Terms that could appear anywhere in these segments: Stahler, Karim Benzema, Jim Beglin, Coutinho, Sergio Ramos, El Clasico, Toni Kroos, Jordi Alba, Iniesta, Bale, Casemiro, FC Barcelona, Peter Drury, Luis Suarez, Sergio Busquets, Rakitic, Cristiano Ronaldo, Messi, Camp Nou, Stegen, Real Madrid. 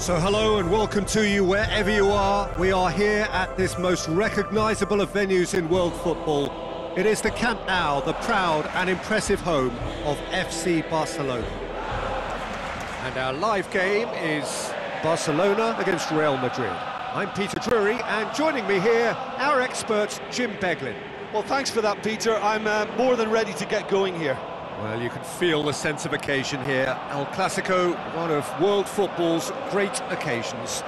So hello and welcome to you wherever you are. We are here at this most recognisable of venues in world football. It is the Camp Nou, the proud and impressive home of FC Barcelona. And our live game is Barcelona against Real Madrid. I'm Peter Drury, and joining me here, our expert Jim Beglin. Well, thanks for that, Peter. I'm more than ready to get going here. Well, you can feel the sense of occasion here. El Clasico, one of world football's great occasions.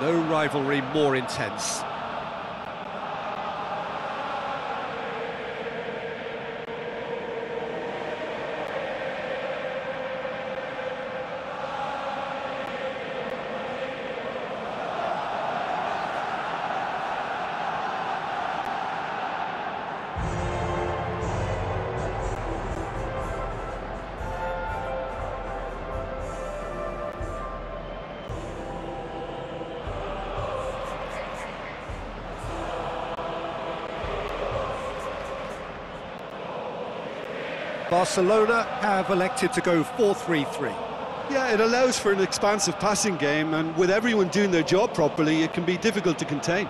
No rivalry more intense. Barcelona have elected to go 4-3-3. Yeah, it allows for an expansive passing game, and with everyone doing their job properly, it can be difficult to contain.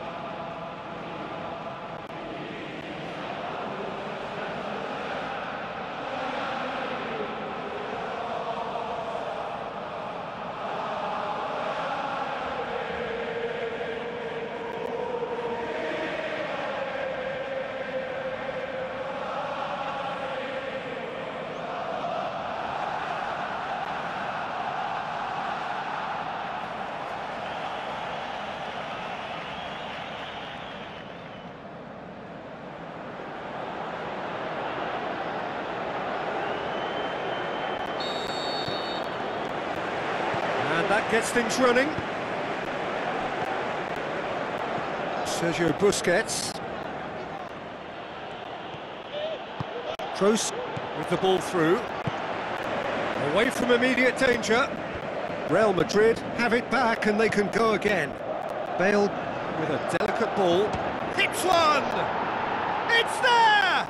That gets things running. Sergio Busquets. Kroos with the ball through. Away from immediate danger. Real Madrid have it back and they can go again. Bale with a delicate ball. Hits one! It's there!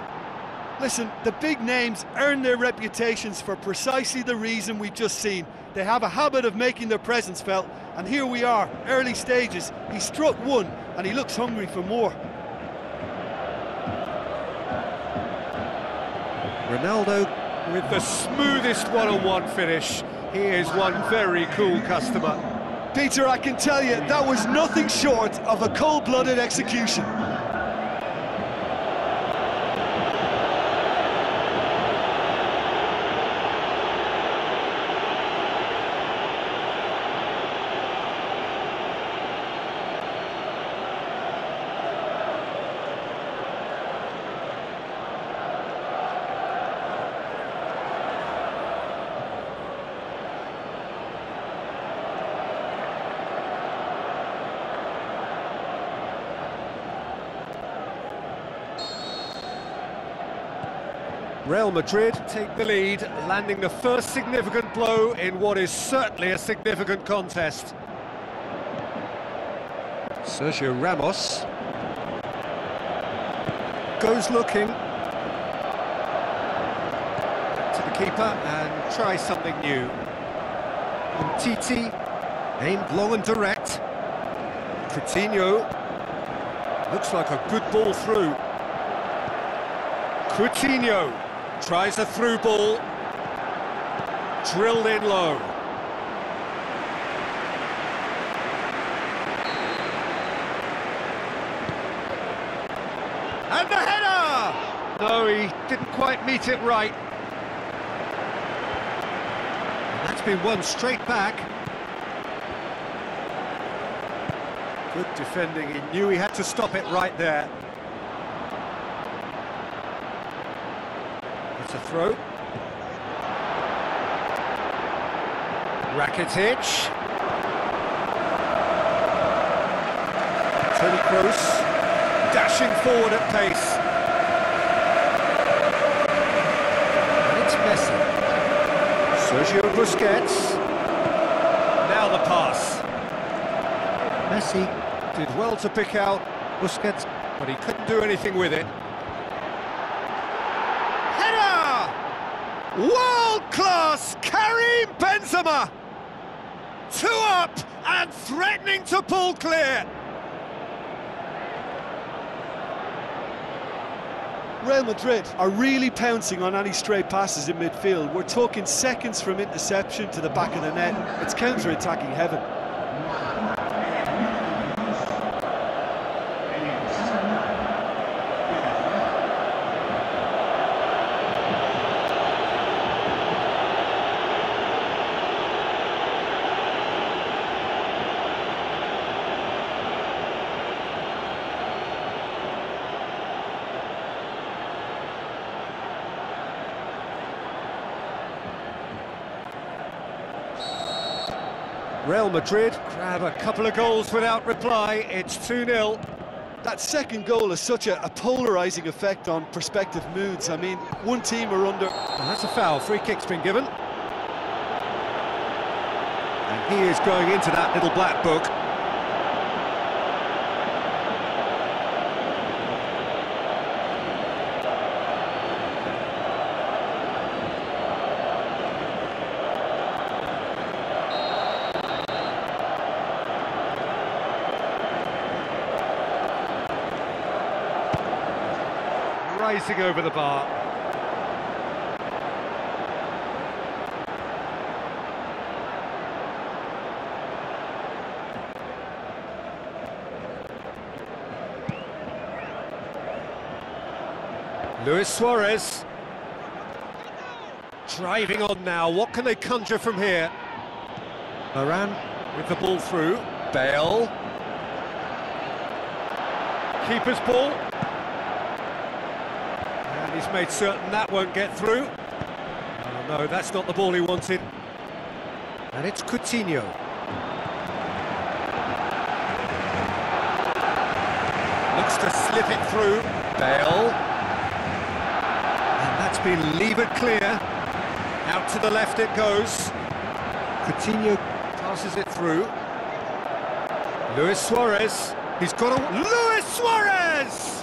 Listen, the big names earn their reputations for precisely the reason we've just seen. They have a habit of making their presence felt, and here we are, early stages. He struck one, and he looks hungry for more. Ronaldo with the smoothest one-on-one finish. He is one very cool customer. Peter, I can tell you, that was nothing short of a cold-blooded execution. Real Madrid take the lead, landing the first significant blow in what is certainly a significant contest. Sergio Ramos goes looking to the keeper and tries something new. Titi aimed long and direct. Coutinho looks like a good ball through. Coutinho tries a through ball, drilled in low. And the header! No, he didn't quite meet it right. And that's been won straight back. Good defending, he knew he had to stop it right there. A throw. Rakitic. Toni Kroos dashing forward at pace. And it's Messi. Sergio Busquets. Now the pass. Messi did well to pick out Busquets, but he couldn't do anything with it. World-class Karim Benzema! 2-0! up and threatening to pull clear. Real Madrid are really pouncing on any stray passes in midfield. We're talking seconds from interception to the back of the net. It's counter-attacking heaven. Real Madrid grab a couple of goals without reply. It's 2-0. That second goal has such a polarising effect on prospective moods. I mean, one team are under... And that's a foul. Free kick's been given. And he is going into that little black book. Racing over the bar. Luis Suarez driving on now. What can they conjure from here? Moran with the ball through. Bale. Keeper's ball. He's made certain that won't get through. Oh, no, that's not the ball he wanted. And it's Coutinho. Looks to slip it through. Bale. And that's been levered clear. Out to the left it goes. Coutinho passes it through. Luis Suarez. He's got a... Luis Suarez!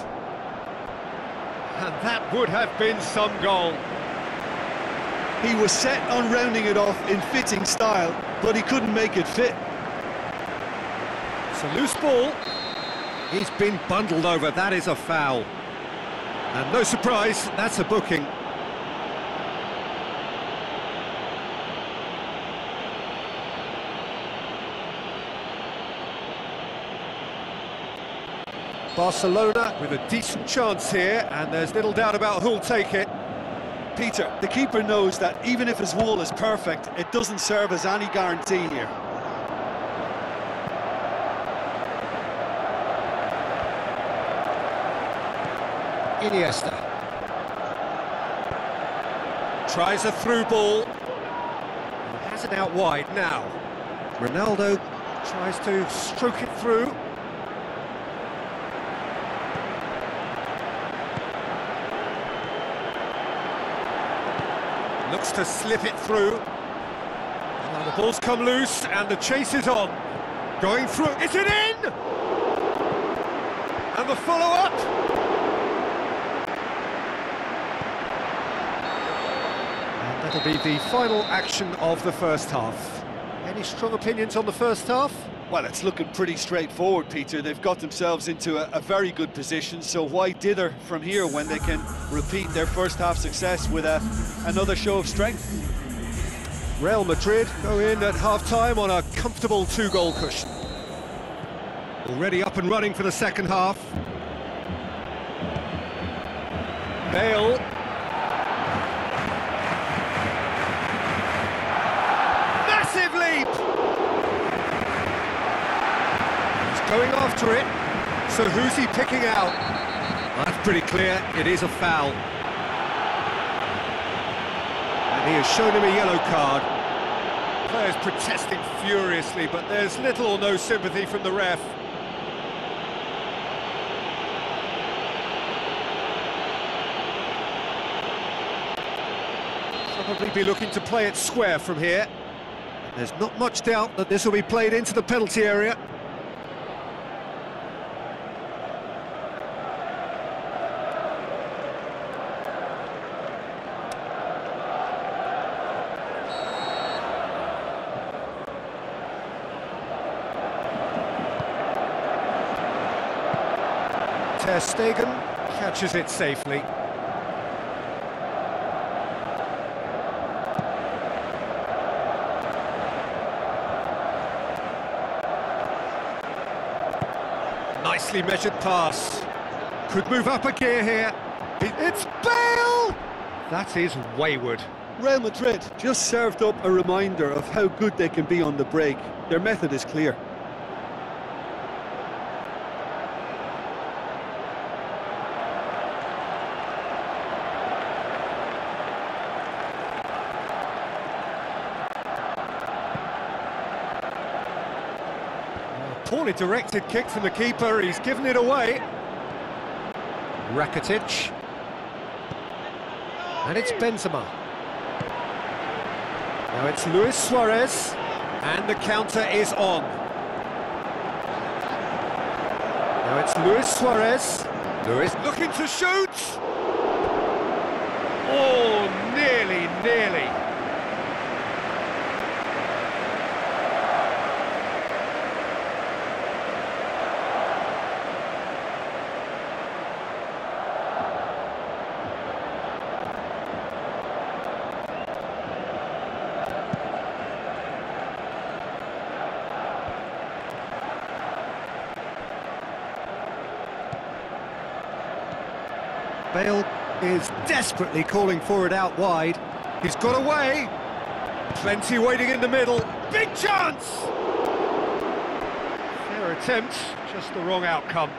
And that would have been some goal. He was set on rounding it off in fitting style, but he couldn't make it fit. It's a loose ball. He's been bundled over. That is a foul. And no surprise, that's a booking. Barcelona with a decent chance here, and there's little doubt about who'll take it. Peter, the keeper knows that even if his wall is perfect, it doesn't serve as any guarantee here. Iniesta. Tries a through ball. Has it out wide now. Ronaldo tries to stroke it through. Looks to slip it through. Well, the ball's come loose and the chase is on. Going through. Is it in? And the follow-up. And that'll be the final action of the first half. Any strong opinions on the first half? Well, it's looking pretty straightforward, Peter. They've got themselves into a very good position, so why dither from here when they can repeat their first-half success with another show of strength? Real Madrid go in at half-time on a comfortable two-goal cushion. Already up and running for the second half. Bale. Massive leap! Going after it, so who's he picking out? That's pretty clear, it is a foul. And he has shown him a yellow card. Players protesting furiously, but there's little or no sympathy from the ref. Probably be looking to play it square from here. There's not much doubt that this will be played into the penalty area. Ter Stegen catches it safely. Nicely measured pass. Could move up a gear here. It's Bale! That is wayward. Real Madrid just served up a reminder of how good they can be on the break. Their method is clear. Poorly directed kick from the keeper, he's given it away. Rakitic. And it's Benzema. Now it's Luis Suarez, and the counter is on. Now it's Luis Suarez. Luis looking to shoot! Oh, nearly. Bale is desperately calling for it out wide. He's got away. Plenty waiting in the middle. Big chance! Fair attempt, just the wrong outcome.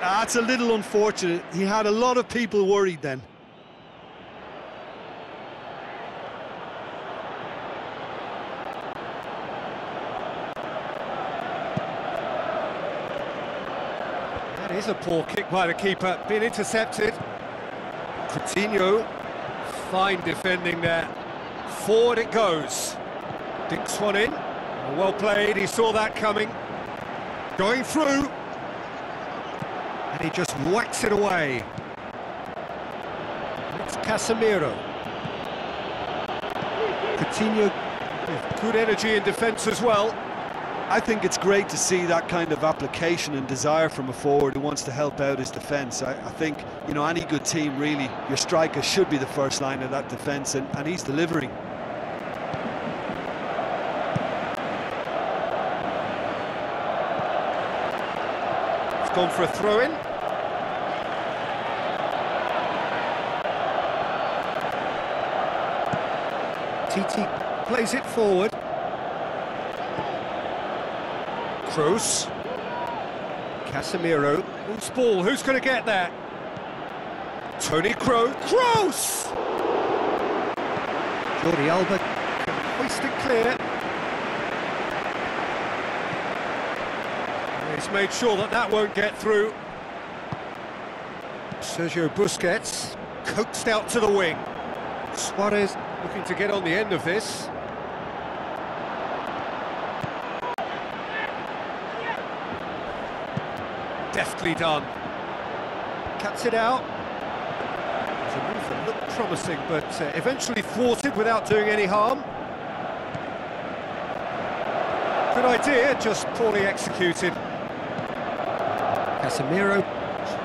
That's a little unfortunate. He had a lot of people worried then. Is a poor kick by the keeper, been intercepted. Coutinho, fine defending there. Forward it goes. Dinks one in. Well played, he saw that coming. Going through. And he just whacks it away. It's Casemiro. Coutinho with good energy in defence as well. I think it's great to see that kind of application and desire from a forward who wants to help out his defence. I think, you know, any good team, really, your striker should be the first line of that defence, and he's delivering. It's gone for a throw-in. Titi plays it forward. Kroos, Casemiro, loose ball, who's going to get that? Toni Kroos, Kroos! Jordi Alba can hoist it clear. He's made sure that that won't get through. Sergio Busquets, coaxed out to the wing. Suarez looking to get on the end of this. Deftly done. Cuts it out. It's a move that looked promising, but eventually thwarted without doing any harm. Good idea, just poorly executed. Casemiro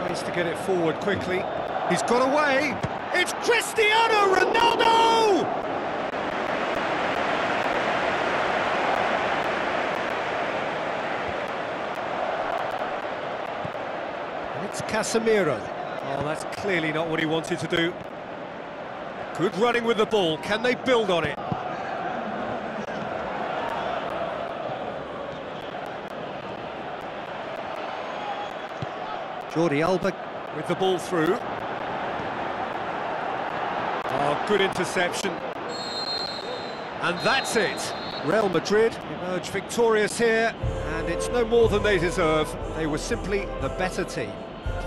tries to get it forward quickly. He's got away. It's Cristiano Ronaldo! Casemiro. Oh, that's clearly not what he wanted to do. Good running with the ball. Can they build on it? Jordi Alba with the ball through. Oh, good interception. And that's it. Real Madrid emerge victorious here, and it's no more than they deserve. They were simply the better team.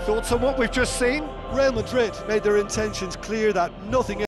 Thoughts on what we've just seen? Real Madrid made their intentions clear that nothing else